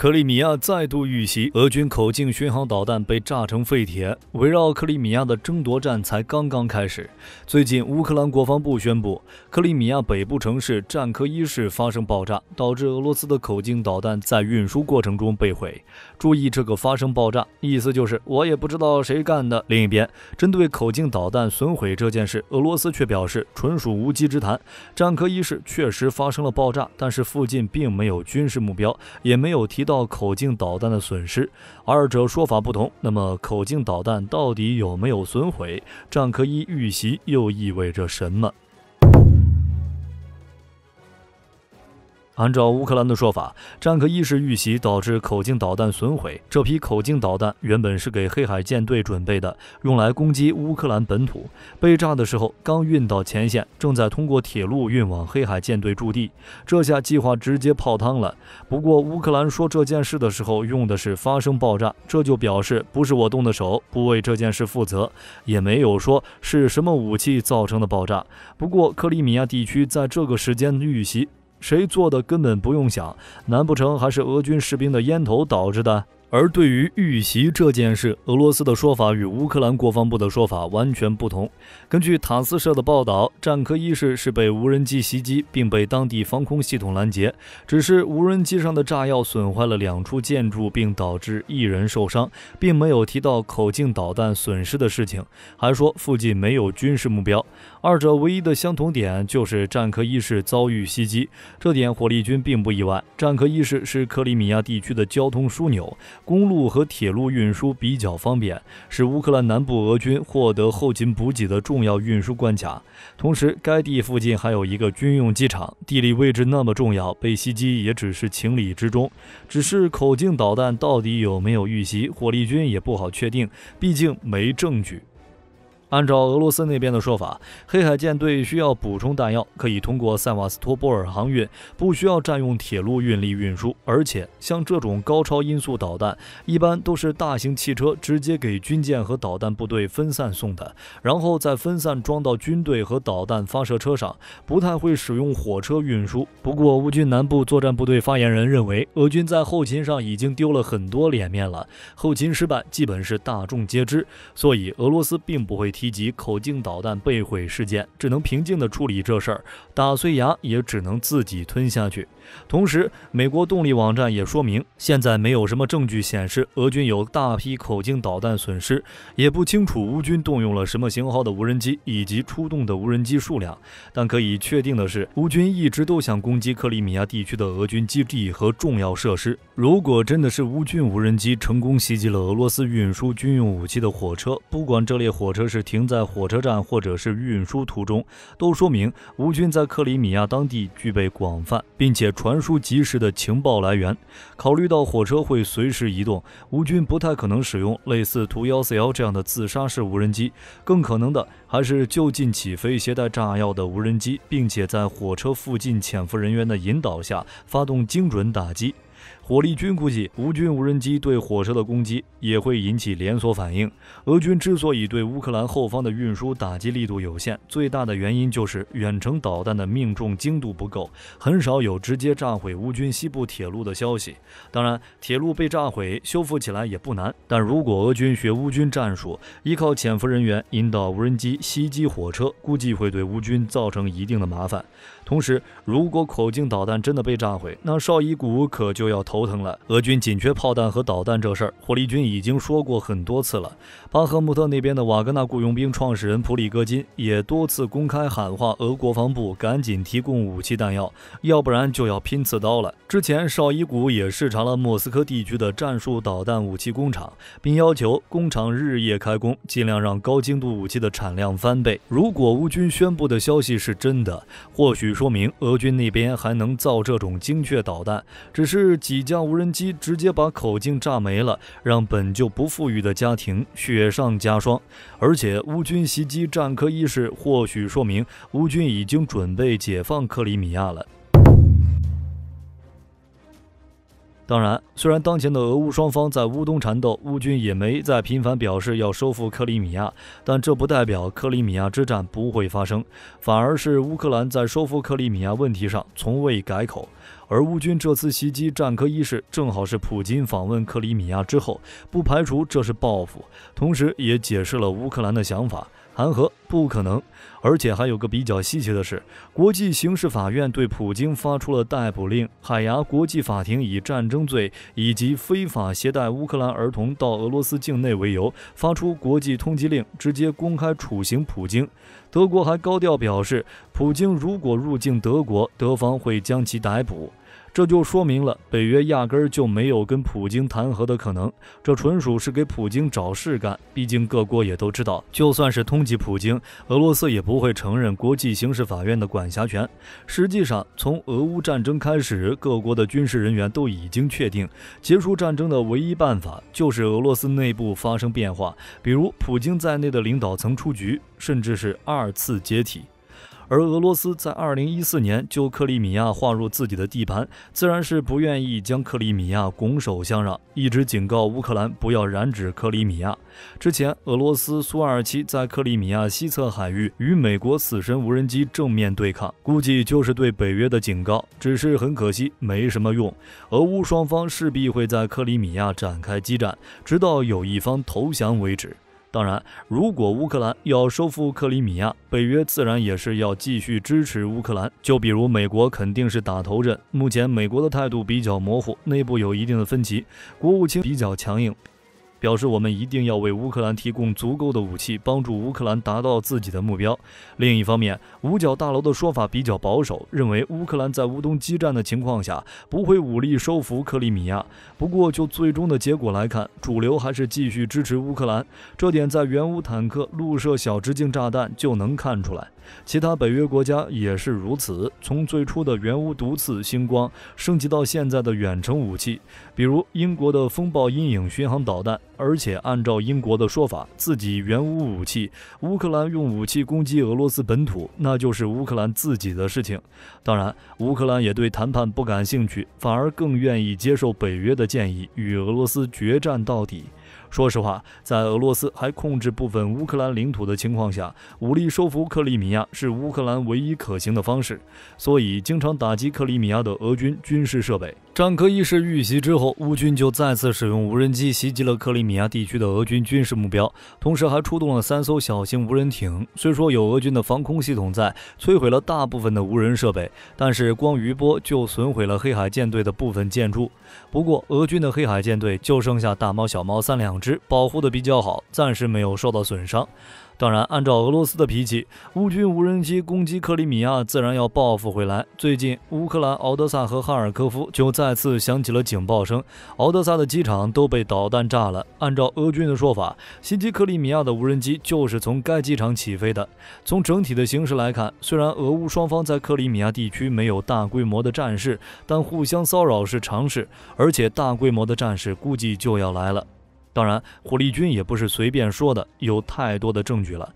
克里米亚再度遇袭，俄军口径巡航导弹被炸成废铁。围绕克里米亚的争夺战才刚刚开始。最近，乌克兰国防部宣布，克里米亚北部城市占科伊市发生爆炸，导致俄罗斯的口径导弹在运输过程中被毁。注意这个发生爆炸，意思就是我也不知道谁干的。另一边，针对口径导弹损毁这件事，俄罗斯却表示纯属无稽之谈。占科伊市确实发生了爆炸，但是附近并没有军事目标，也没有提到口径导弹的损失，二者说法不同。那么，口径导弹到底有没有损毁？占科伊遇袭又意味着什么？按照乌克兰的说法，占科伊市遇袭导致口径导弹损毁。这批口径导弹原本是给黑海舰队准备的，用来攻击乌克兰本土。被炸的时候刚运到前线，正在通过铁路运往黑海舰队驻地。这下计划直接泡汤了。不过乌克兰说这件事的时候用的是发生爆炸，这就表示不是我动的手，不为这件事负责，也没有说是什么武器造成的爆炸。不过克里米亚地区在这个时间遇袭，谁做的根本不用想，难不成还是俄军士兵的烟头导致的？而对于遇袭这件事，俄罗斯的说法与乌克兰国防部的说法完全不同。根据塔斯社的报道，占科伊市是被无人机袭击，并被当地防空系统拦截。只是无人机上的炸药损坏了2处建筑，并导致1人受伤，并没有提到口径导弹损失的事情，还说附近没有军事目标。二者唯一的相同点就是占科伊市遭遇袭击，这点火力军并不意外。占科伊市是克里米亚地区的交通枢纽。公路和铁路运输比较方便，是乌克兰南部俄军获得后勤补给的重要运输关卡。同时，该地附近还有一个军用机场，地理位置那么重要，被袭击也只是情理之中。只是口径导弹到底有没有遇袭，火力军也不好确定，毕竟没证据。按照俄罗斯那边的说法，黑海舰队需要补充弹药，可以通过塞瓦斯托波尔航运，不需要占用铁路运力运输。而且，像这种高超音速导弹，一般都是大型汽车直接给军舰和导弹部队分散送的，然后再分散装到军队和导弹发射车上，不太会使用火车运输。不过，乌军南部作战部队发言人认为，俄军在后勤上已经丢了很多脸面了，后勤失败基本是大众皆知，所以俄罗斯并不会提及口径导弹被毁事件，只能平静地处理这事儿，打碎牙也只能自己吞下去。同时，美国动力网站也说明，现在没有什么证据显示俄军有大批口径导弹损失，也不清楚乌军动用了什么型号的无人机以及出动的无人机数量。但可以确定的是，乌军一直都想攻击克里米亚地区的俄军基地和重要设施。如果真的是乌军无人机成功袭击了俄罗斯运输军用武器的火车，不管这列火车是停在火车站或者是运输途中，都说明乌军在克里米亚当地具备广泛并且传输及时的情报来源。考虑到火车会随时移动，乌军不太可能使用类似图141这样的自杀式无人机，更可能的还是就近起飞携带炸药的无人机，并且在火车附近潜伏人员的引导下发动精准打击。火力军估计，乌军无人机对火车的攻击也会引起连锁反应。俄军之所以对乌克兰后方的运输打击力度有限，最大的原因就是远程导弹的命中精度不够，很少有直接炸毁乌军西部铁路的消息。当然，铁路被炸毁，修复起来也不难。但如果俄军学乌军战术，依靠潜伏人员引导无人机袭击火车，估计会对乌军造成一定的麻烦。同时，如果口径导弹真的被炸毁，那绍伊古可就要头疼了。俄军紧缺炮弹和导弹这事儿，火力军已经说过很多次了。巴赫穆特那边的瓦格纳雇佣兵创始人普里戈金也多次公开喊话俄国防部赶紧提供武器弹药，要不然就要拼刺刀了。之前绍伊古也视察了莫斯科地区的战术导弹武器工厂，并要求工厂日夜开工，尽量让高精度武器的产量翻倍。如果乌军宣布的消息是真的，或许说明俄军那边还能造这种精确导弹，只是几架无人机直接把口径炸没了，让本就不富裕的家庭雪上加霜。而且乌军袭击占科伊市，或许说明乌军已经准备解放克里米亚了。当然，虽然当前的俄乌双方在乌东缠斗，乌军也没再频繁表示要收复克里米亚，但这不代表克里米亚之战不会发生，反而是乌克兰在收复克里米亚问题上从未改口。而乌军这次袭击战科一室，正好是普京访问克里米亚之后，不排除这是报复，同时也解释了乌克兰的想法。 谈和不可能，而且还有个比较稀奇的是，国际刑事法院对普京发出了逮捕令。海牙国际法庭以战争罪以及非法携带乌克兰儿童到俄罗斯境内为由，发出国际通缉令，直接公开处刑普京。德国还高调表示，普京如果入境德国，德方会将其逮捕。 这就说明了北约压根儿就没有跟普京谈和的可能，这纯属是给普京找事干。毕竟各国也都知道，就算是通缉普京，俄罗斯也不会承认国际刑事法院的管辖权。实际上，从俄乌战争开始，各国的军事人员都已经确定，结束战争的唯一办法就是俄罗斯内部发生变化，比如普京在内的领导层出局，甚至是二次解体。 而俄罗斯在2014年就克里米亚划入自己的地盘，自然是不愿意将克里米亚拱手相让，一直警告乌克兰不要染指克里米亚。之前，俄罗斯苏-27在克里米亚西侧海域与美国死神无人机正面对抗，估计就是对北约的警告。只是很可惜，没什么用。俄乌双方势必会在克里米亚展开激战，直到有一方投降为止。 当然，如果乌克兰要收复克里米亚，北约自然也是要继续支持乌克兰。就比如美国肯定是打头阵，目前美国的态度比较模糊，内部有一定的分歧，国务卿比较强硬，表示我们一定要为乌克兰提供足够的武器，帮助乌克兰达到自己的目标。另一方面，五角大楼的说法比较保守，认为乌克兰在乌东激战的情况下不会武力收复克里米亚。不过就最终的结果来看，主流还是继续支持乌克兰，这点在援乌坦克、陆射小直径炸弹就能看出来。其他北约国家也是如此，从最初的援乌毒刺、星光升级到现在的远程武器，比如英国的风暴阴影巡航导弹。 而且按照英国的说法，自己援乌武器，乌克兰用武器攻击俄罗斯本土，那就是乌克兰自己的事情。当然，乌克兰也对谈判不感兴趣，反而更愿意接受北约的建议，与俄罗斯决战到底。 说实话，在俄罗斯还控制部分乌克兰领土的情况下，武力收复克里米亚是乌克兰唯一可行的方式。所以，经常打击克里米亚的俄军军事设备，战科一室遇袭之后，乌军就再次使用无人机袭击了克里米亚地区的俄军军事目标，同时还出动了3艘小型无人艇。虽说有俄军的防空系统在，摧毁了大部分的无人设备，但是光余波就损毁了黑海舰队的部分建筑。不过，俄军的黑海舰队就剩下大猫、小猫3辆。 保护的比较好，暂时没有受到损伤。当然，按照俄罗斯的脾气，乌军无人机攻击克里米亚，自然要报复回来。最近，乌克兰敖德萨和哈尔科夫就再次响起了警报声，敖德萨的机场都被导弹炸了。按照俄军的说法，袭击克里米亚的无人机就是从该机场起飞的。从整体的形势来看，虽然俄乌双方在克里米亚地区没有大规模的战事，但互相骚扰是常事，而且大规模的战事估计就要来了。 当然，火力军也不是随便说的，有太多的证据了。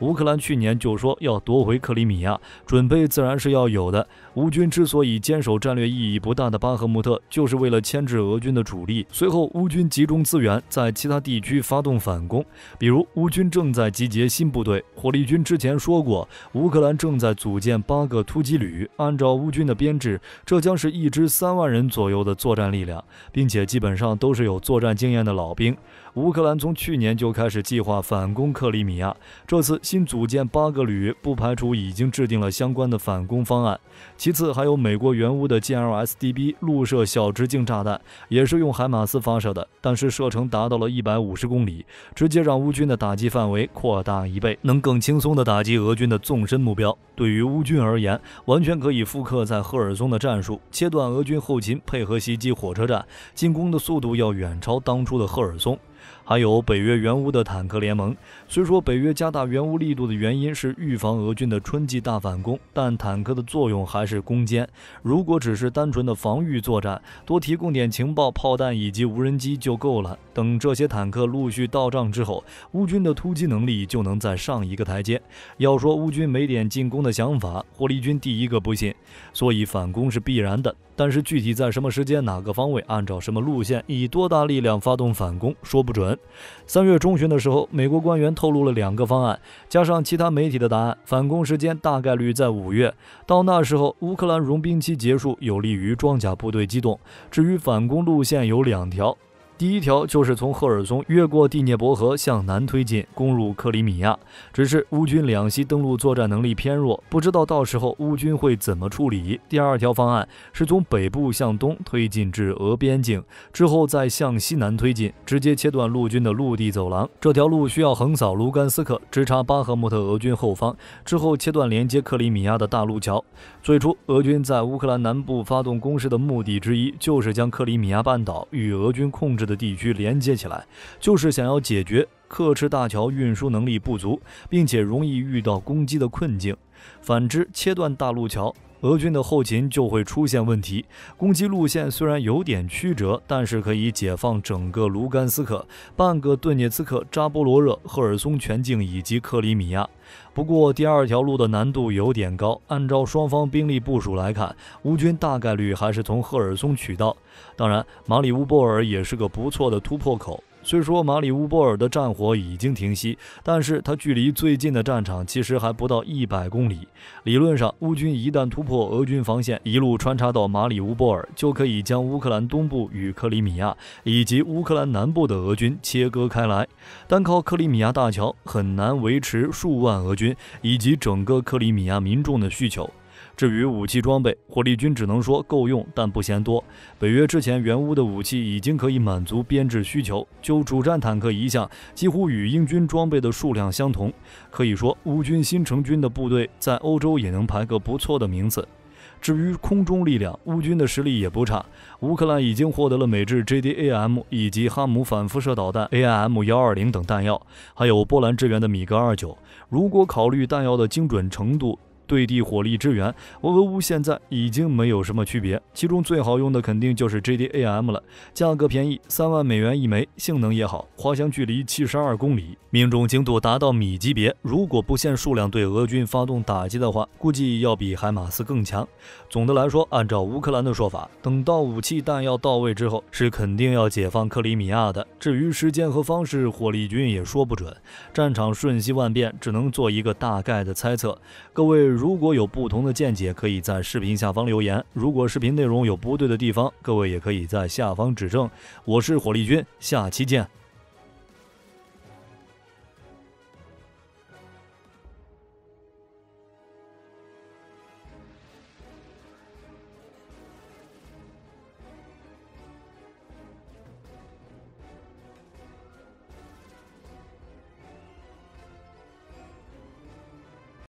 乌克兰去年就说要夺回克里米亚，准备自然是要有的。乌军之所以坚守战略意义不大的巴赫穆特，就是为了牵制俄军的主力。随后，乌军集中资源在其他地区发动反攻，比如乌军正在集结新部队。火力军之前说过，乌克兰正在组建8个突击旅，按照乌军的编制，这将是一支3万人左右的作战力量，并且基本上都是有作战经验的老兵。乌克兰从去年就开始计划反攻克里米亚，这次。 新组建8个旅，不排除已经制定了相关的反攻方案。其次，还有美国援乌的 GLSDB 陆射小直径炸弹，也是用海马斯发射的，但是射程达到了150公里，直接让乌军的打击范围扩大1倍，能更轻松地打击俄军的纵深目标。对于乌军而言，完全可以复刻在赫尔松的战术，切断俄军后勤，配合袭击火车站，进攻的速度要远超当初的赫尔松。 还有北约援乌的坦克联盟，虽说北约加大援乌力度的原因是预防俄军的春季大反攻，但坦克的作用还是攻坚。如果只是单纯的防御作战，多提供点情报、炮弹以及无人机就够了。等这些坦克陆续到账之后，乌军的突击能力就能再上一个台阶。要说乌军没点进攻的想法，火力军第一个不信。所以反攻是必然的。但是具体在什么时间、哪个方位、按照什么路线、以多大力量发动反攻，说不准。3月中旬的时候，美国官员透露了2个方案，加上其他媒体的答案，反攻时间大概率在5月。到那时候，乌克兰融兵期结束，有利于装甲部队机动。至于反攻路线有2条。 第1条就是从赫尔松越过第聂伯河向南推进，攻入克里米亚。只是乌军两栖登陆作战能力偏弱，不知道到时候乌军会怎么处理。第2条方案是从北部向东推进至俄边境，之后再向西南推进，直接切断陆军的陆地走廊。这条路需要横扫卢甘斯克，直插巴赫穆特俄军后方，之后切断连接克里米亚的大陆桥。最初，俄军在乌克兰南部发动攻势的目的之一，就是将克里米亚半岛与俄军控制的 地区连接起来，就是想要解决克赤大桥运输能力不足，并且容易遇到攻击的困境。反之，切断大陆桥，俄军的后勤就会出现问题。攻击路线虽然有点曲折，但是可以解放整个卢甘斯克、半个顿涅茨克、扎波罗热、赫尔松全境以及克里米亚。 不过，第2条路的难度有点高。按照双方兵力部署来看，乌军大概率还是从赫尔松取道。当然，马里乌波尔也是个不错的突破口。虽说马里乌波尔的战火已经停息，但是它距离最近的战场其实还不到100公里。理论上，乌军一旦突破俄军防线，一路穿插到马里乌波尔，就可以将乌克兰东部与克里米亚以及乌克兰南部的俄军切割开来。单靠克里米亚大桥很难维持数万 俄军以及整个克里米亚民众的需求。至于武器装备，火力军只能说够用，但不嫌多。北约之前援乌的武器已经可以满足编制需求，就主战坦克一项，几乎与英军装备的数量相同。可以说，乌军新成军的部队在欧洲也能排个不错的名次。 至于空中力量，乌军的实力也不差。乌克兰已经获得了美制 JDAM 以及哈姆反辐射导弹 AIM-120等弹药，还有波兰支援的米格29。如果考虑弹药的精准程度， 对地火力支援，俄乌现在已经没有什么区别。其中最好用的肯定就是 JDAM 了，价格便宜，$30,000一枚，性能也好，滑翔距离72公里，命中精度达到米级别。如果不限数量对俄军发动打击的话，估计要比海马斯更强。总的来说，按照乌克兰的说法，等到武器弹药到位之后，是肯定要解放克里米亚的。至于时间和方式，火力军也说不准。战场瞬息万变，只能做一个大概的猜测。各位 如果有不同的见解，可以在视频下方留言。如果视频内容有不对的地方，各位也可以在下方指正。我是火力军，下期见。